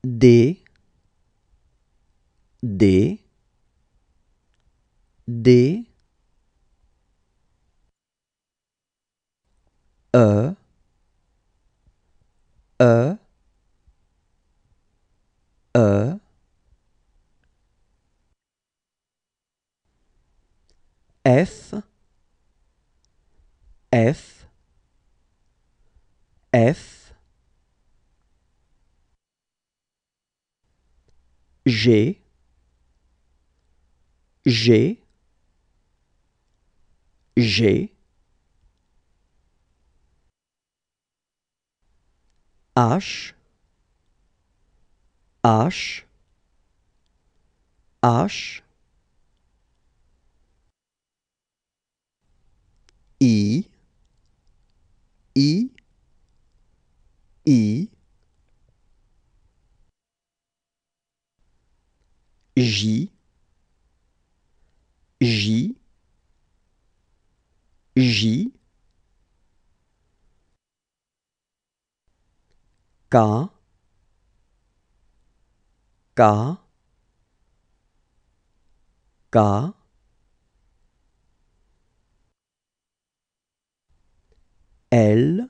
D E F G H I J K L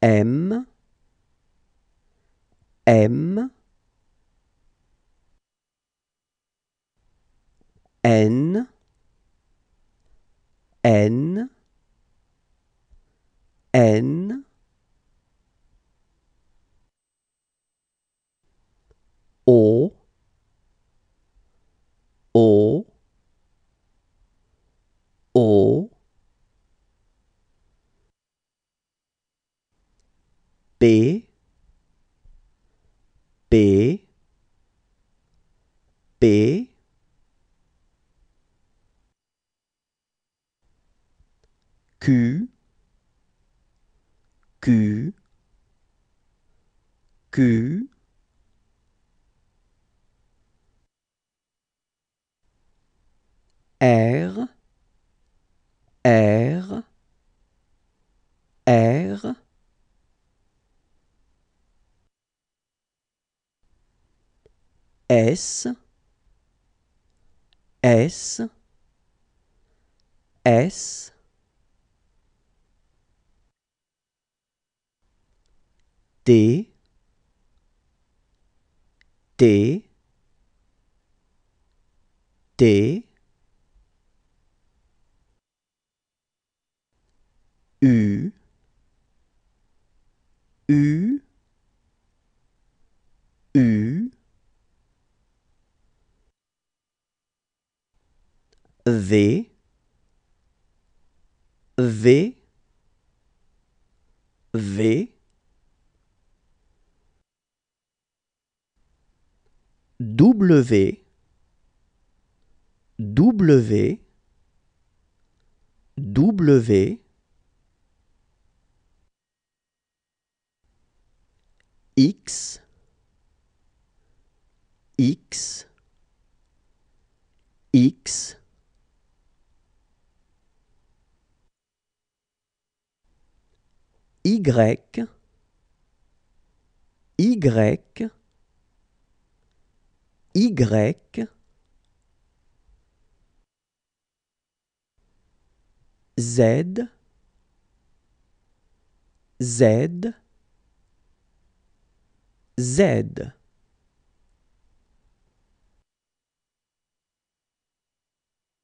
M N O P Q R S T U V W X Y Z